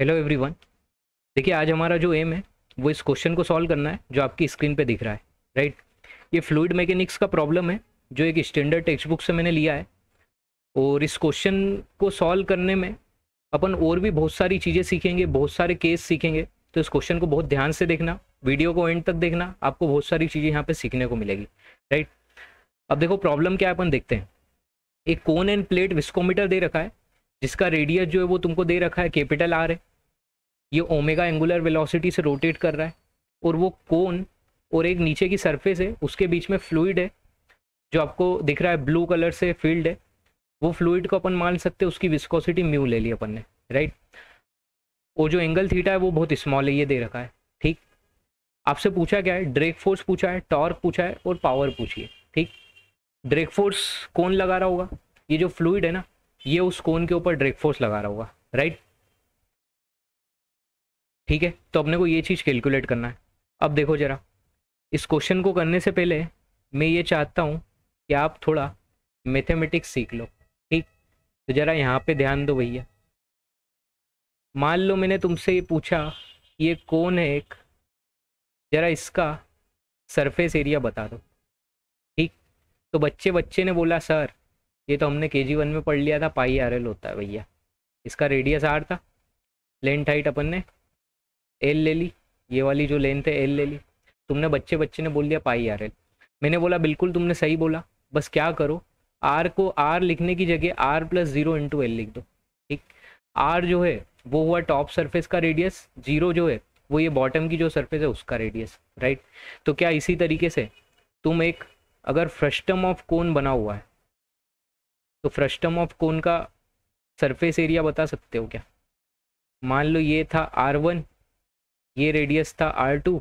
Hello everyone, देखिए आज हमारा जो एम है वो इस क्वेश्चन को सॉल्व करना है जो आपकी स्क्रीन पे दिख रहा है, राइट। ये फ्लूइड मैकेनिक्स का प्रॉब्लम है जो एक स्टैंडर्ड टेक्स्ट बुक से मैंने लिया है, और इस क्वेश्चन को सॉल्व करने में अपन और भी बहुत सारी चीज़ें सीखेंगे, बहुत सारे केस सीखेंगे। तो इस क्वेश्चन को बहुत ध्यान से देखना, वीडियो को एंड तक देखना, आपको बहुत सारी चीज़ें यहाँ पर सीखने को मिलेगी, राइट। अब देखो प्रॉब्लम क्या है, अपन देखते हैं। एक कोन एंड प्लेट विस्कोमीटर दे रखा है जिसका रेडियस जो है वो तुमको दे रखा है, कैपिटल आर है। ये ओमेगा एंगुलर वेलोसिटी से रोटेट कर रहा है, और वो कोन और एक नीचे की सरफेस है उसके बीच में फ्लूइड है जो आपको दिख रहा है, ब्लू कलर से फील्ड है। वो फ्लूइड को अपन मान सकते हैं, उसकी विस्कोसिटी म्यू ले ली अपन ने, राइट। और जो एंगल थीटा है वो बहुत स्मॉल है, ये दे रखा है, ठीक। आपसे पूछा क्या है, ड्रैग फोर्स पूछा है, टॉर्क पूछा है और पावर पूछिए, ठीक। ड्रैग फोर्स कौन लगा रहा होगा, ये जो फ्लूइड है ना ये उस कोन के ऊपर ड्रैग फोर्स लगा रहा होगा, राइट, ठीक है। तो अपने को ये चीज़ कैलकुलेट करना है। अब देखो जरा, इस क्वेश्चन को करने से पहले मैं ये चाहता हूँ कि आप थोड़ा मैथमेटिक्स सीख लो, ठीक। तो जरा यहाँ पे ध्यान दो भैया। मान लो मैंने तुमसे ये पूछा ये कोन है एक, जरा इसका सरफेस एरिया बता दो, ठीक। तो बच्चे ने बोला सर ये तो हमने KG1 में पढ़ लिया था, पाई RL होता है भैया, इसका रेडियस R था, लेंथ हाइट अपन ने L ले ली, ये वाली जो लेंथ है L ले ली, तुमने बच्चे ने बोल दिया पाई RL। मैंने बोला बिल्कुल तुमने सही बोला, बस क्या करो R को R लिखने की जगह R+0 × L लिख दो, ठीक। R जो है वो हुआ टॉप सरफेस का रेडियस, 0 जो है वो ये बॉटम की जो सरफेस है उसका रेडियस, राइट। तो क्या इसी तरीके से तुम एक अगर फ्रस्टम ऑफ कोन बना हुआ है तो फ्रस्टम ऑफ कोन का सरफेस एरिया बता सकते हो क्या। मान लो ये था R1, ये रेडियस था R2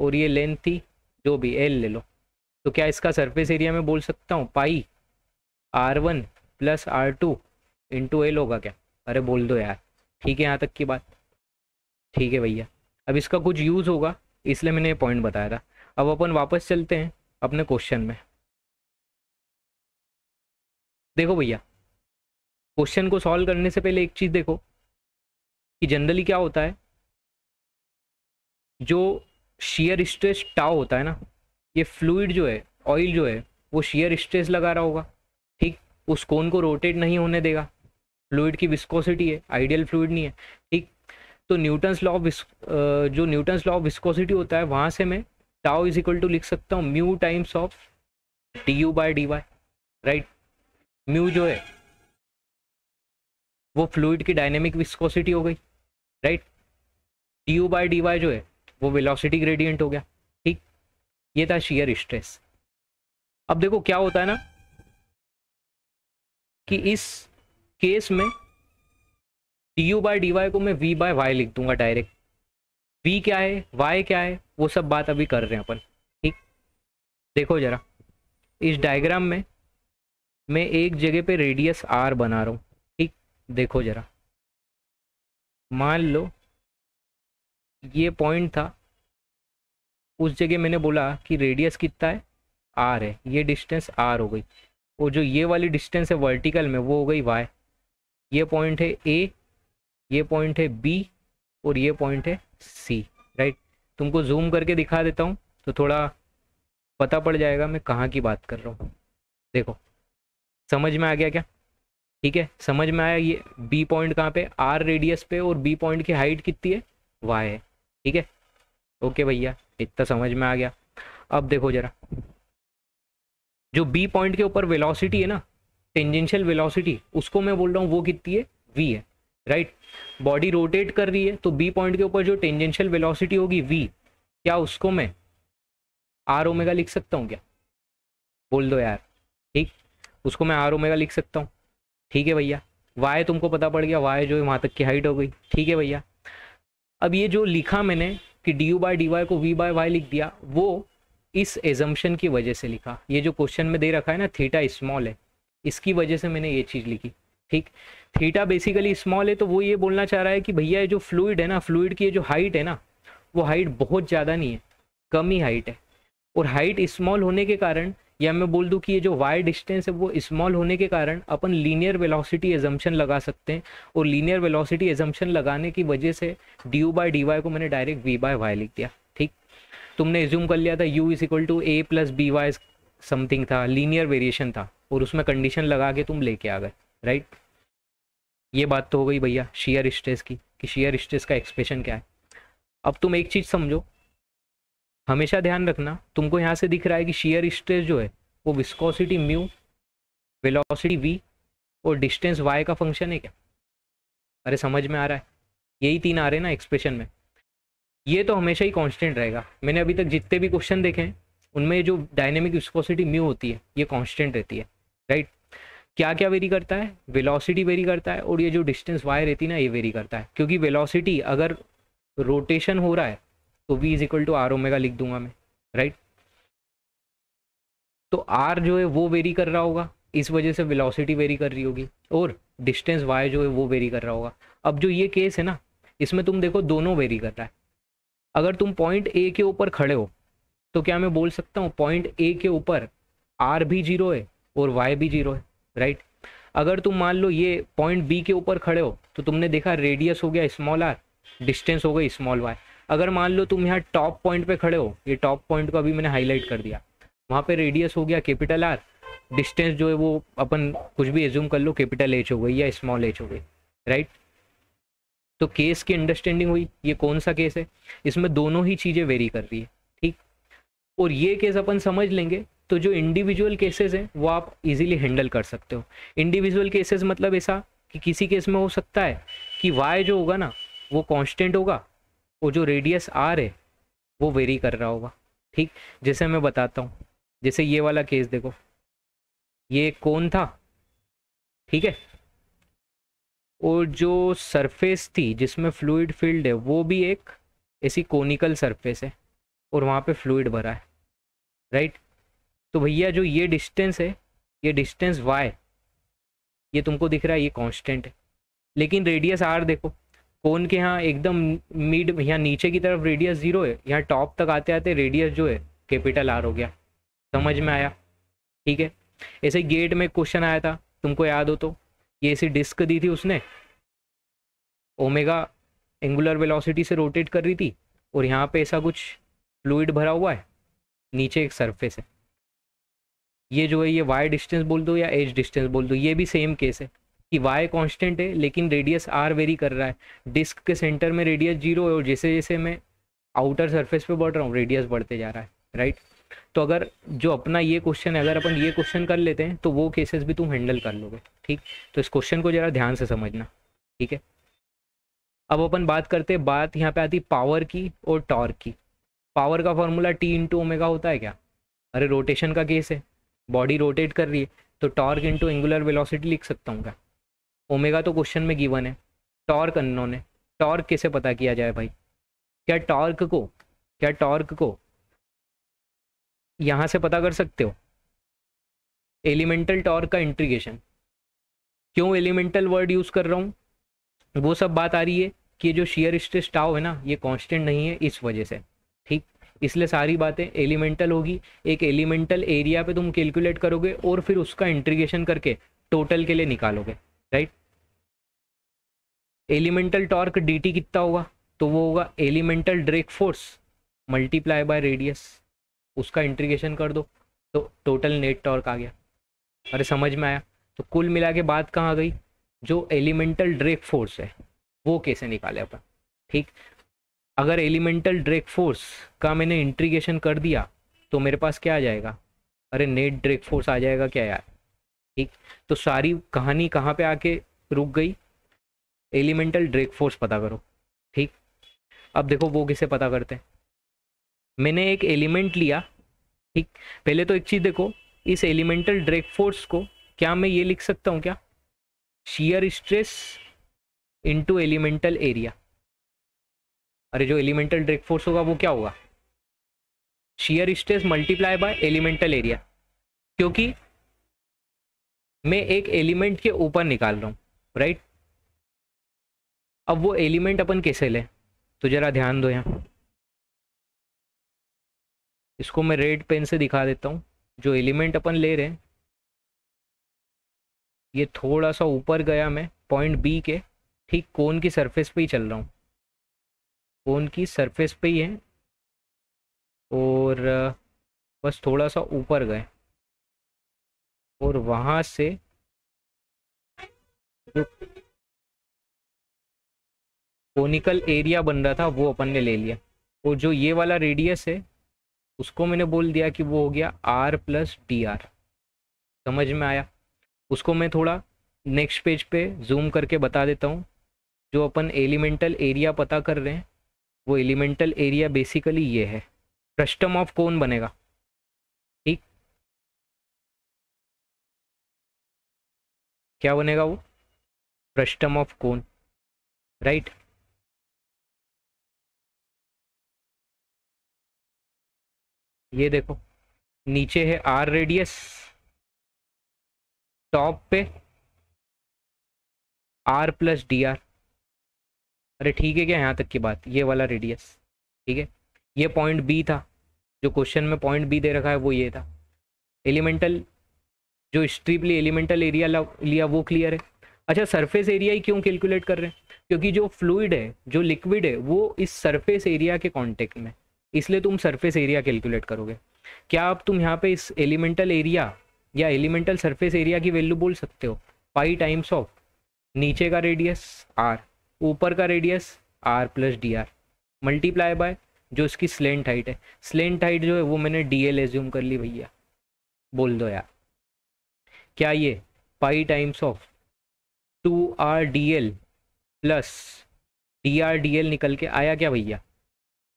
और ये लेंथ थी जो भी L ले लो। तो क्या इसका सरफेस एरिया मैं बोल सकता हूँ पाई R1+R2 × L होगा क्या। अरे बोल दो यार, ठीक है यहाँ तक की बात, ठीक है भैया। अब इसका कुछ यूज़ होगा इसलिए मैंने ये पॉइंट बताया था। अब अपन वापस चलते हैं अपने क्वेश्चन में। देखो भैया, क्वेश्चन को सॉल्व करने से पहले एक चीज़ देखो कि जनरली क्या होता है, जो शीयर स्ट्रेस टाउ होता है ना, ये फ्लूइड जो है, ऑयल जो है वो शीयर स्ट्रेस लगा रहा होगा, ठीक। उस कोन को रोटेट नहीं होने देगा, फ्लूइड की विस्कोसिटी है, आइडियल फ्लूइड नहीं है, ठीक। तो न्यूटन्स लॉ ऑफ विस्कोसिटी होता है, वहाँ से मैं टाउ इज इक्वल टू लिख सकता हूँ μ × dU/dy, राइट। म्यू जो है वो फ्लूइड की डायनेमिक विस्कोसिटी हो गई, राइट। dU/dy जो है वो वेलोसिटी ग्रेडियंट हो गया, ठीक। ये था शीयर स्ट्रेस। अब देखो क्या होता है ना कि इस केस में dU/dy को मैं V/y लिख दूंगा डायरेक्ट। V क्या है, y क्या है, वो सब बात अभी कर रहे हैं अपन, ठीक। देखो जरा इस डायग्राम में मैं एक जगह पे रेडियस R बना रहा हूँ, ठीक। देखो जरा, मान लो ये पॉइंट था, उस जगह मैंने बोला कि रेडियस कितना है R है, ये डिस्टेंस R हो गई, और जो ये वाली डिस्टेंस है वर्टिकल में वो हो गई Y। ये पॉइंट है A, ये पॉइंट है B और ये पॉइंट है C, राइट। तुमको जूम करके दिखा देता हूँ तो थोड़ा पता पड़ जाएगा मैं कहाँ की बात कर रहा हूँ। देखो समझ में आ गया क्या, ठीक है समझ में आया। ये B पॉइंट कहाँ पे, R रेडियस पे, और B पॉइंट की हाइट कितनी है Y है, ठीक है। ओके भैया इतना समझ में आ गया। अब देखो जरा, जो B पॉइंट के ऊपर वेलोसिटी है ना, टेंजेंशियल वेलोसिटी, उसको मैं बोल रहा हूँ वो कितनी है V है, राइट। बॉडी रोटेट कर रही है तो B पॉइंट के ऊपर जो टेंजेंशियल वेलोसिटी होगी V, क्या उसको मैं R⍵ लिख सकता हूँ क्या, बोल दो यार, ठीक। उसको मैं R⍵ लिख सकता हूँ, ठीक है भैया। Y तुमको पता पड़ गया, Y जो है वहाँ तक की हाइट हो गई, ठीक है भैया। अब ये जो लिखा मैंने कि dU/dy को V/y लिख दिया, वो इस एजम्पशन की वजह से लिखा, ये जो क्वेश्चन में दे रखा है ना थीटा स्मॉल है, इसकी वजह से मैंने ये चीज़ लिखी, ठीक। थीटा बेसिकली स्मॉल है तो वो ये बोलना चाह रहा है कि भैया ये जो फ्लूइड है ना, फ्लूइड की ये जो हाइट है ना, वो हाइट बहुत ज़्यादा नहीं है, कम ही हाइट है, और हाइट स्मॉल होने के कारण या मैं बोल दूं कि ये जो वाई डिस्टेंस है वो स्मॉल होने के कारण अपन लीनियर वेलोसिटी एजम्पशन लगा सकते हैं, और लीनियर वेलोसिटी एजम्पशन लगाने की वजह से ड्यू बाई डी वाई को मैंने डायरेक्ट वी बाय वाई लिख दिया। ठीक, तुमने एज्यूम कर लिया था u is equal to a plus b y something था, लीनियर वेरिएशन था, और उसमें कंडीशन लगा के तुम लेके आ गए। राइट, ये बात तो हो गई भैया शियर स्ट्रेस की कि शियर स्ट्रेस का एक्सप्रेशन क्या है। अब तुम एक चीज़ समझो, हमेशा ध्यान रखना, तुमको यहाँ से दिख रहा है कि शियर स्ट्रेस जो है वो विस्कोसिटी म्यू, वेलोसिटी वी और डिस्टेंस वाई का फंक्शन है क्या? अरे समझ में आ रहा है, यही तीन आ रहे हैं ना एक्सप्रेशन में, ये तो हमेशा ही कांस्टेंट रहेगा। मैंने अभी तक जितने भी क्वेश्चन देखे हैं उनमें जो डायनेमिक विस्कोसिटी म्यू होती है ये कांस्टेंट रहती है। राइट, क्या क्या वेरी करता है? वेलोसिटी वेरी करता है, और ये जो डिस्टेंस वाई रहती है ना ये वेरी करता है, क्योंकि वेलोसिटी अगर रोटेशन हो रहा है तो v is equal to are omega लिख दूंगा मैं। राइट, तो r जो है वो वेरी कर रहा होगा, इस वजह से वेलोसिटी वेरी कर रही होगी, और डिस्टेंस y जो है वो वेरी कर रहा होगा। अब जो ये केस है ना इसमें तुम देखो दोनों वेरी कर रहा है। अगर तुम पॉइंट ए के ऊपर खड़े हो तो क्या मैं बोल सकता हूँ पॉइंट ए के ऊपर आर भी जीरो है और वाई भी जीरो है? राइट, अगर तुम मान लो ये पॉइंट बी के ऊपर खड़े हो तो तुमने देखा रेडियस हो गया स्मॉल आर, डिस्टेंस हो गई स्मॉल वाई। अगर मान लो तुम यहाँ टॉप पॉइंट पे खड़े हो, ये टॉप पॉइंट को अभी मैंने हाईलाइट कर दिया, वहाँ पे रेडियस हो गया कैपिटल आर, डिस्टेंस जो है वो अपन कुछ भी एज्यूम कर लो कैपिटल एच हो गई या स्मॉल एच हो गई। राइट, तो केस की अंडरस्टैंडिंग हुई, ये कौन सा केस है? इसमें दोनों ही चीज़ें वेरी कर रही है। ठीक, और ये केस अपन समझ लेंगे तो जो इंडिविजुअल केसेस हैं वो आप इजीली हैंडल कर सकते हो। इंडिविजुअल केसेस मतलब ऐसा कि किसी केस में हो सकता है कि वाई जो होगा ना वो कांस्टेंट होगा और जो रेडियस आर है वो वेरी कर रहा होगा। ठीक, जैसे मैं बताता हूँ, जैसे ये वाला केस देखो, ये कौन था? ठीक है, और जो सरफेस थी जिसमें फ्लूइड फील्ड है वो भी एक ऐसी कोनिकल सरफेस है और वहाँ पे फ्लूइड भरा है। राइट, तो भैया जो ये डिस्टेंस है, ये डिस्टेंस वाई, ये तुमको दिख रहा है ये कांस्टेंट है, लेकिन रेडियस आर देखो कोन के यहाँ एकदम मिड, यहाँ नीचे की तरफ रेडियस जीरो है, यहाँ टॉप तक आते आते रेडियस जो है कैपिटल आर हो गया। समझ में आया? ठीक है, ऐसे गेट में क्वेश्चन आया था, तुमको याद हो तो, ये ऐसी डिस्क दी थी उसने, ओमेगा एंगुलर वेलोसिटी से रोटेट कर रही थी और यहाँ पे ऐसा कुछ फ्लूइड भरा हुआ है, नीचे एक सरफेस है, ये जो है ये वाई डिस्टेंस बोल दो या एच डिस्टेंस बोल दो, ये भी सेम केस है कि y कांस्टेंट है लेकिन रेडियस r वेरी कर रहा है, डिस्क के सेंटर में रेडियस जीरो है और जैसे जैसे मैं आउटर सरफेस पे बढ़ रहा हूँ रेडियस बढ़ते जा रहा है। राइट, तो अगर जो अपना ये क्वेश्चन है, अगर अपन ये क्वेश्चन कर लेते हैं तो वो केसेस भी तुम हैंडल कर लोगे। ठीक, तो इस क्वेश्चन को ज़रा ध्यान से समझना। ठीक है, अब अपन बात करते हैं, बात यहाँ पर आती पावर की और टॉर्क की। पावर का फॉर्मूला टी इंटू ओमेगा होता है क्या? अरे रोटेशन का केस है, बॉडी रोटेट कर रही है, तो टॉर्क इंटू एंगुलर वेलोसिटी लिख सकता हूँ क्या? ओमेगा तो क्वेश्चन में गिवन है, टॉर्क अननोन है, टॉर्क कैसे पता किया जाए भाई? क्या टॉर्क को यहाँ से पता कर सकते हो? एलिमेंटल टॉर्क का इंटीग्रेशन। क्यों एलिमेंटल वर्ड यूज़ कर रहा हूँ? वो सब बात आ रही है कि जो शियर स्ट्रेस टाउ है ना ये कांस्टेंट नहीं है इस वजह से। ठीक, इसलिए सारी बातें एलिमेंटल होगी, एक एलिमेंटल एरिया पे तुम कैलकुलेट करोगे और फिर उसका इंटीग्रेशन करके टोटल के लिए निकालोगे। राइट, एलिमेंटल टॉर्क डीटी कितना होगा? तो वो होगा elemental drag force multiply by radius, उसका इंटीग्रेशन कर दो तो टोटल नेट टॉर्क आ गया। अरे समझ में आया? तो कुल मिला के बात कहाँ आ गई? जो एलिमेंटल ड्रैग फोर्स है वो कैसे निकाले अपन? ठीक, अगर एलिमेंटल ड्रैग फोर्स का मैंने इंटीग्रेशन कर दिया तो मेरे पास क्या आ जाएगा? अरे नेट ड्रैग फोर्स आ जाएगा क्या यार? ठीक, तो सारी कहानी कहाँ पे आके रुक गई? एलिमेंटल ड्रैग फोर्स पता करो। ठीक, अब देखो वो किसे पता करते हैं। मैंने एक एलिमेंट लिया, ठीक, पहले तो एक चीज़ देखो, इस एलिमेंटल ड्रैग फोर्स को क्या मैं ये लिख सकता हूँ क्या? Shear stress into elemental area. अरे जो एलिमेंटल ड्रैग फोर्स होगा वो क्या होगा? Shear stress multiply by elemental area, क्योंकि मैं एक एलिमेंट के ऊपर निकाल रहा हूँ। राइट, अब वो एलिमेंट अपन कैसे लें? तो ज़रा ध्यान दो, यहाँ इसको मैं रेड पेन से दिखा देता हूँ जो एलिमेंट अपन ले रहे हैं ये थोड़ा सा ऊपर गया, मैं पॉइंट बी के ठीक कोन की सरफेस पे ही चल रहा हूँ, कोन की सरफेस पे ही है और बस थोड़ा सा ऊपर गए और वहाँ से जो कोनिकल एरिया बन रहा था वो अपन ने ले लिया। और जो ये वाला रेडियस है उसको मैंने बोल दिया कि वो हो गया r+dr। समझ में आया? उसको मैं थोड़ा नेक्स्ट पेज पे जूम करके बता देता हूँ। जो अपन एलिमेंटल एरिया पता कर रहे हैं वो एलिमेंटल एरिया बेसिकली ये है, फ्रस्टम ऑफ कोन बनेगा। ठीक, क्या बनेगा वो? Frustum of cone, right. ये देखो नीचे है r रेडियस, टॉप पे r+dr। अरे ठीक है क्या यहाँ तक की बात? ये वाला रेडियस ठीक है, ये पॉइंट B था, जो क्वेश्चन में पॉइंट B दे रखा है वो ये था। एलिमेंटल जो स्ट्रिपली एलिमेंटल एरिया लिया वो क्लियर है। अच्छा, सरफेस एरिया ही क्यों कैलकुलेट कर रहे हैं? क्योंकि जो फ्लूइड है, जो लिक्विड है, वो इस सरफेस एरिया के कॉन्टेक्ट में, इसलिए तुम सरफेस एरिया कैलकुलेट करोगे। क्या अब तुम यहाँ पे इस एलिमेंटल एरिया या एलिमेंटल सरफेस एरिया की वैल्यू बोल सकते हो? पाई टाइम्स ऑफ नीचे का रेडियस r, ऊपर का रेडियस r+dr मल्टीप्लाई बाय जो इसकी स्लेंट हाइट है। स्लेंट हाइट जो है वो मैंने dl एज्यूम कर ली। भैया बोल दो यार, क्या ये pi times of 2r dl+dr dl निकल के आया क्या भैया?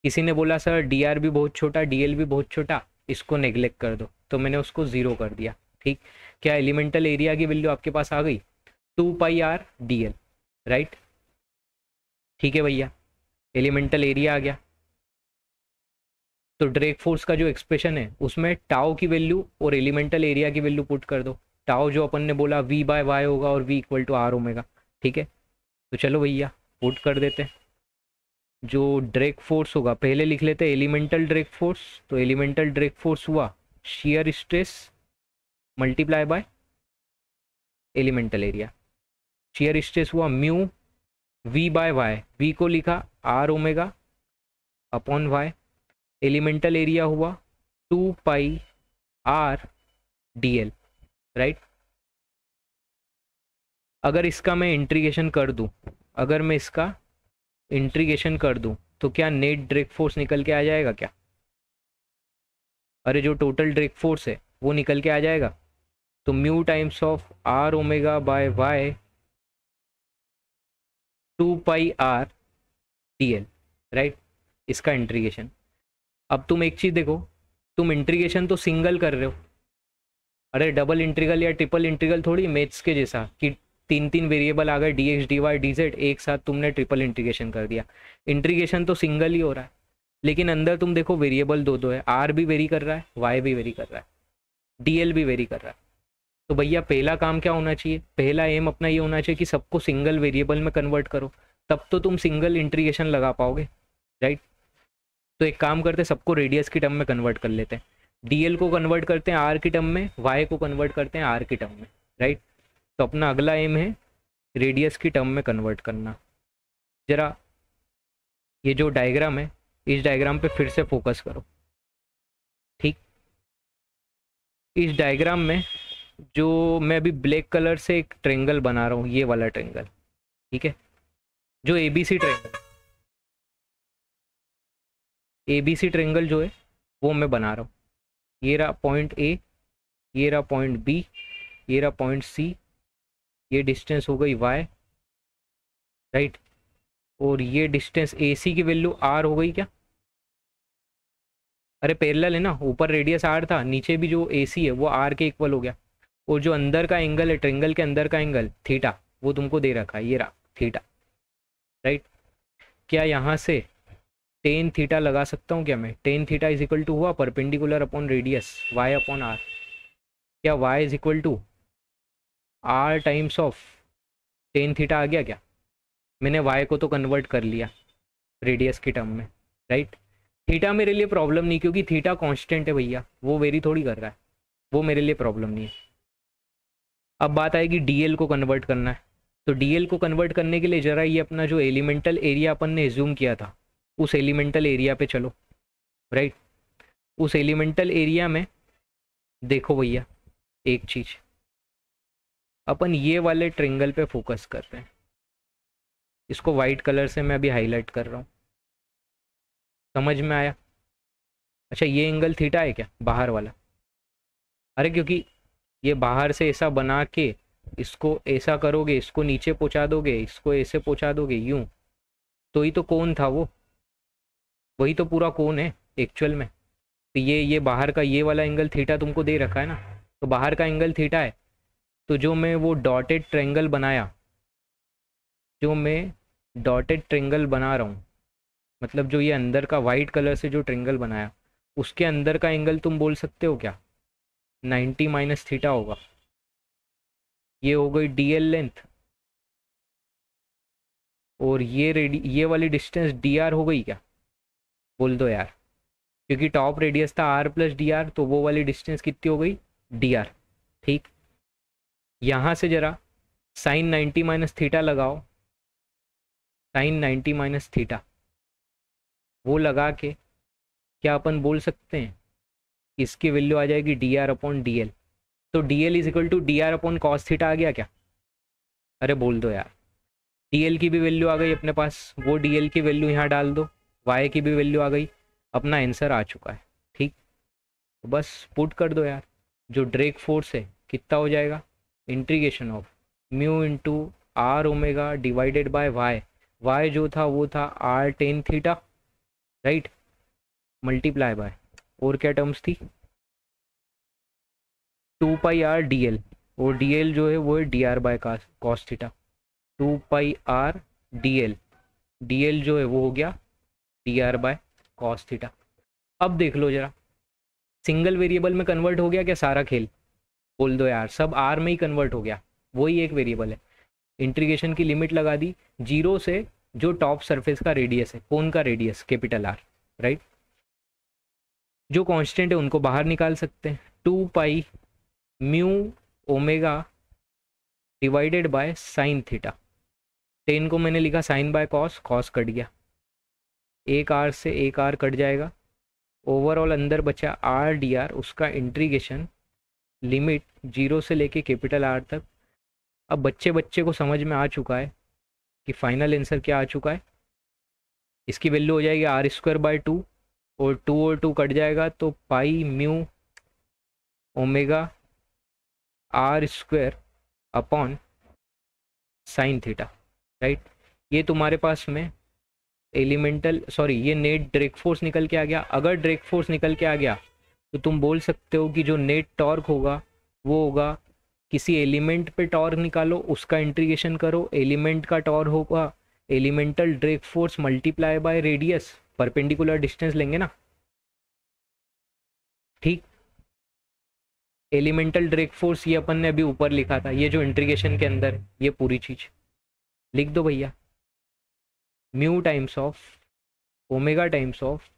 किसी ने बोला सर dr भी बहुत छोटा, dl भी बहुत छोटा, इसको नेग्लेक्ट कर दो, तो मैंने उसको 0 कर दिया। ठीक, क्या एलिमेंटल एरिया की वैल्यू आपके पास आ गई? 2πr dl, right. ठीक है भैया, एलिमेंटल एरिया आ गया। तो ड्रैग फोर्स का जो एक्सप्रेशन है उसमें टाओ की वैल्यू और एलिमेंटल एरिया की वैल्यू पुट कर दो। टाओ जो अपन ने बोला v/y होगा और v = r ओमेगा। ठीक है, तो चलो भैया पुट कर देते हैं। जो ड्रैग फोर्स होगा पहले लिख लेते हैं एलिमेंटल ड्रैग फोर्स। तो एलिमेंटल ड्रैग फोर्स हुआ shear stress multiply by elemental area. Shear stress हुआ म्यू v/y, v को लिखा r ओमेगा/y। एलिमेंटल एरिया हुआ 2πr dl, राइट। अगर इसका मैं इंटीग्रेशन कर दूं, तो क्या नेट ड्रैग फोर्स निकल के आ जाएगा क्या? अरे जो टोटल ड्रैग फोर्स है वो निकल के आ जाएगा। तो म्यू टाइम्स ऑफ r ओमेगा/y 2πr dl, राइट। इसका इंटीग्रेशन। अब तुम एक चीज़ देखो, तुम इंटीग्रेशन तो सिंगल कर रहे हो, अरे डबल इंटीग्रल या ट्रिपल इंटीग्रल थोड़ी मैथ्स के जैसा कि 3-3 वेरिएबल आ गए dx dy dz, एक साथ तुमने ट्रिपल इंटीग्रेशन कर दिया। इंटीग्रेशन तो सिंगल ही हो रहा है, लेकिन अंदर तुम देखो वेरिएबल 2-2 है। r भी वेरी कर रहा है, y भी वेरी कर रहा है, dl भी वेरी कर रहा है। तो भैया पहला काम क्या होना चाहिए? पहला एम अपना ये होना चाहिए कि सबको सिंगल वेरिएबल में कन्वर्ट करो, तब तो तुम सिंगल इंटीग्रेशन लगा पाओगे, राइट। तो एक काम करते हैं, सबको रेडियस की टर्म में कन्वर्ट कर लेते हैं। dl को कन्वर्ट करते हैं r की टर्म में, y को कन्वर्ट करते हैं r की टर्म में, राइट। तो अपना अगला एम है रेडियस की टर्म में कन्वर्ट करना। जरा ये जो डायग्राम है इस डायग्राम पे फिर से फोकस करो। ठीक, इस डायग्राम में जो मैं अभी ब्लैक कलर से एक ट्रेंगल बना रहा हूँ, ये वाला ट्रेंगल, ठीक है, जो ABC ट्रेंगल जो है वो मैं बना रहा हूँ। ये रहा पॉइंट ए, ये रहा पॉइंट बी, ये रहा पॉइंट सी, ये डिस्टेंस हो गई y, राइट। और ये डिस्टेंस AC की वैल्यू r हो गई क्या? अरे पैरेलल है ना, ऊपर रेडियस r था, नीचे भी जो AC है वो r के इक्वल हो गया। और जो अंदर का एंगल है, ट्रेंगल के अंदर का एंगल थीटा, वो तुमको दे रखा है, ये रहा थीटा, राइट। क्या यहाँ से टेन थीटा लगा सकता हूँ क्या मैं? टेन थीटा = हुआ परपेंडिकुलर अपॉन रेडियस y/r। क्या y = r times of tan theta आ गया क्या? मैंने y को तो कन्वर्ट कर लिया रेडियस की टर्म में, राइट। थीटा मेरे लिए प्रॉब्लम नहीं, क्योंकि थीटा कांस्टेंट है भैया, वो वेरी थोड़ी कर रहा है। वो मेरे लिए प्रॉब्लम नहीं है। अब बात आएगी डीएल को कन्वर्ट करना है, तो डीएल को कन्वर्ट करने के लिए ज़रा ये अपना जो एलिमेंटल एरिया अपन ने एज्यूम किया था उस एलिमेंटल एरिया पे चलो, राइट। उस एलिमेंटल एरिया में देखो भैया एक चीज़, अपन ये वाले ट्रेंगल पे फोकस कर रहे हैं, इसको वाइट कलर से मैं अभी हाईलाइट कर रहा हूँ, समझ में आया। अच्छा ये एंगल थीटा है क्या बाहर वाला? अरे क्योंकि ये बाहर से ऐसा बना के इसको ऐसा करोगे, इसको नीचे पहुंचा दोगे, इसको ऐसे पहुंचा दोगे यूं, तो ही तो कोण था वो, वही तो पूरा कोण है एक्चुअल में। तो ये बाहर का ये वाला एंगल थीटा तुमको दे रखा है ना, तो बाहर का एंगल थीटा है। तो जो मैं डॉटेड ट्रेंगल बना रहा हूँ मतलब जो ये अंदर का वाइट कलर से जो ट्रेंगल बनाया उसके अंदर का एंगल तुम बोल सकते हो क्या 90 माइनस थीटा होगा। ये हो गई डीएल लेंथ और ये वाली डिस्टेंस डीआर हो गई क्या, बोल दो यार, क्योंकि टॉप रेडियस था आर प्लस डीआर, तो वो वाली डिस्टेंस कितनी हो गई डीआर, ठीक। यहाँ से जरा साइन 90 माइनस थीटा लगाओ, साइन 90 माइनस थीटा वो लगा के क्या अपन बोल सकते हैं इसकी वैल्यू आ जाएगी dr अपॉन dl। तो dl is equal to dr upon cos theta आ गया क्या? अरे बोल दो यार, dl की भी वैल्यू आ गई अपने पास, वो dl की वैल्यू यहाँ डाल दो, y की भी वैल्यू आ गई, अपना आंसर आ चुका है, ठीक। तो बस पुट कर दो यार, जो ड्रेग फोर्स है कितना हो जाएगा integration of mu into R omega divided by y, y जो था वो था R tan theta, right, multiply by और क्या टर्म्स थी 2πr dl, और dl जो है वो है dr by cos theta. 2πr dl, dl जो है वो हो गया dr बाय कॉस थीटा। अब देख लो जरा सिंगल वेरिएबल में कन्वर्ट हो गया क्या सारा खेल, बोल दो यार सब r में ही कन्वर्ट हो गया, वही एक वेरिएबल है। इंटीग्रेशन की लिमिट लगा दी 0 से जो टॉप सरफेस का रेडियस है, कोन का रेडियस कैपिटल R, राइट। जो कांस्टेंट है उनको बाहर निकाल सकते हैं, 2 pi mu omega divided by sine theta, 10 को मैंने लिखा sine by cos, cos cut गया, एक आर से एक आर कट जाएगा, ओवरऑल अंदर बचा आर डी आर, उसका इंटीग्रेशन लिमिट 0 से लेके कैपिटल आर तक। अब बच्चे को समझ में आ चुका है कि फाइनल आंसर क्या आ चुका है। इसकी वैल्यू हो जाएगी आर स्क्वायर बाय 2 और 2 कट जाएगा, तो pi mu omega R square upon sine theta, right. ये तुम्हारे पास में ये नेट ड्रेग फोर्स निकल के आ गया। अगर ड्रेग फोर्स निकल के आ गया तो तुम बोल सकते हो कि जो नेट टॉर्क होगा वो होगा किसी एलिमेंट पे टॉर्क निकालो, उसका इंटीग्रेशन करो, एलिमेंट का टॉर्क होगा elemental drag force multiply by radius, perpendicular distance लेंगे ना, ठीक। एलिमेंटल ड्रेग फोर्स ये अपन ने अभी ऊपर लिखा था, ये जो इंटीग्रेशन के अंदर ये पूरी चीज लिख दो भैया, mu times of omega times of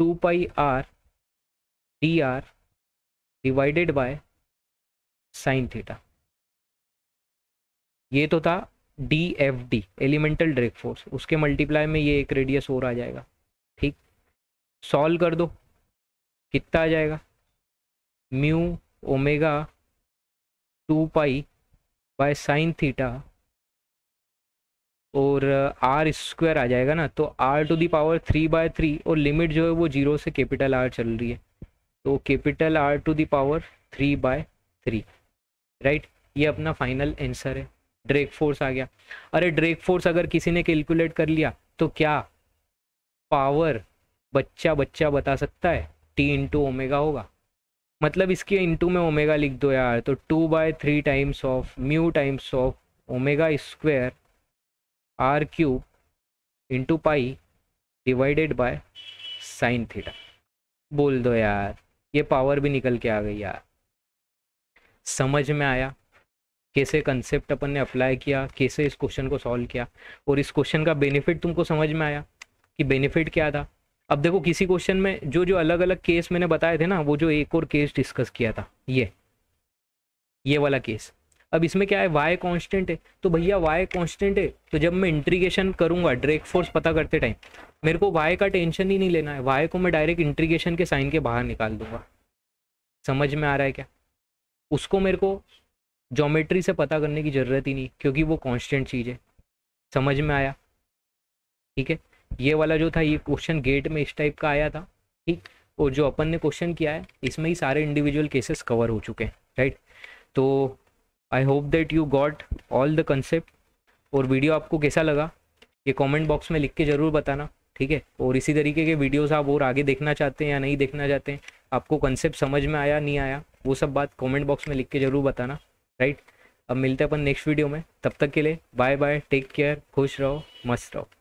2πr dr divided by sine theta. ये तो था DFD एलिमेंटल ड्रेग फोर्स, उसके मल्टीप्लाई में ये एक रेडियस और आ जाएगा, ठीक। सॉल्व कर दो, कितना आ जाएगा mu omega 2 pi by sine theta और आर स्क्वायर आ जाएगा ना, तो r⁵ और लिमिट जो है वो 0 से कैपिटल आर चल रही है, तो कैपिटल r⁵, राइट। ये अपना फाइनल आंसर है, ड्रेग फोर्स आ गया। अरे ड्रेग फोर्स अगर किसी ने कैलकुलेट कर लिया तो क्या पावर बच्चा बता सकता है, टी इंटू ओमेगा होगा, मतलब इसके इंटू में ओमेगा लिख दो यार, तो 2/3 times of mu times of omega square r³ into pi divided by sine theta, बोल दो यार ये पावर भी निकल के आ गई यार। समझ में आया कैसे कंसेप्ट अपन ने अप्लाई किया, कैसे इस क्वेश्चन को सॉल्व किया, और इस क्वेश्चन का बेनिफिट तुमको समझ में आया कि बेनिफिट क्या था अब देखो किसी क्वेश्चन में जो जो अलग अलग केस मैंने बताए थे ना, वो जो एक और केस डिस्कस किया था ये वाला केस, अब इसमें क्या है, y कांस्टेंट है। तो भैया y कांस्टेंट है तो जब मैं इंट्रीगेशन करूंगा ड्रेग फोर्स पता करते टाइम मेरे को y का टेंशन ही नहीं लेना है, y को मैं डायरेक्ट इंट्रीगेशन के साइन के बाहर निकाल दूंगा। समझ में आ रहा है क्या? उसको मेरे को ज्योमेट्री से पता करने की ज़रूरत ही नहीं, क्योंकि वो कॉन्स्टेंट चीज़ है। समझ में आया? ठीक है, ये वाला जो था ये क्वेश्चन गेट में इस टाइप का आया था। ठीक, और जो अपन ने क्वेश्चन किया है इसमें ही सारे इंडिविजुअल केसेस कवर हो चुके हैं। राइट, तो I hope that you got all the concept. और वीडियो आपको कैसा लगा ये कमेंट बॉक्स में लिख के ज़रूर बताना, ठीक है। और इसी तरीके के वीडियोस आप और आगे देखना चाहते हैं या नहीं देखना चाहते हैं, आपको कंसेप्ट समझ में आया नहीं आया, वो सब बात कमेंट बॉक्स में लिख के ज़रूर बताना। राइट, अब मिलते हैं अपन नेक्स्ट वीडियो में, तब तक के लिए बाय बाय, टेक केयर, खुश रहो, मस्त रहो।